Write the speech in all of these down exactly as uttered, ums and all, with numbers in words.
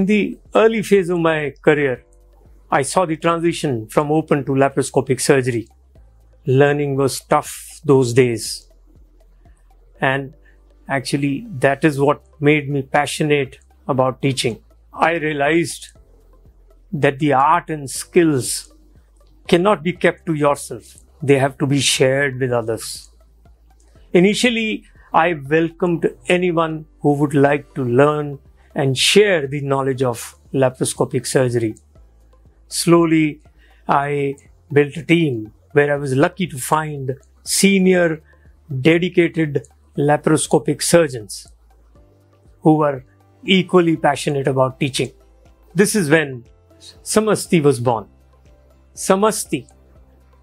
In the early phase of my career, I saw the transition from open to laparoscopic surgery. Learning was tough those days. And actually, that is what made me passionate about teaching. I realized that the art and skills cannot be kept to yourself. They have to be shared with others. Initially, I welcomed anyone who would like to learn and share the knowledge of laparoscopic surgery. Slowly, I built a team where I was lucky to find senior, dedicated laparoscopic surgeons who were equally passionate about teaching. This is when Samasti was born. Samasti,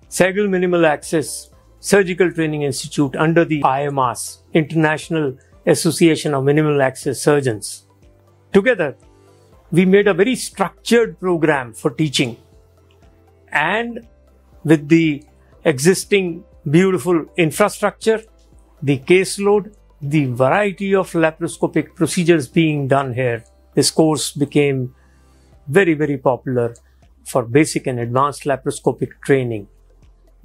Sehgal Minimal Access Surgical Training Institute under the I M A S, International Association of Minimal Access Surgeons. Together, we made a very structured program for teaching, and with the existing beautiful infrastructure, the caseload, the variety of laparoscopic procedures being done here, this course became very, very popular for basic and advanced laparoscopic training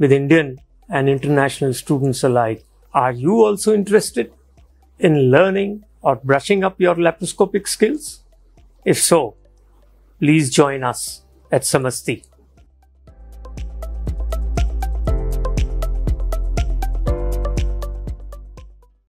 with Indian and international students alike. Are you also interested in learning or brushing up your laparoscopic skills? If so, please join us at Samasti.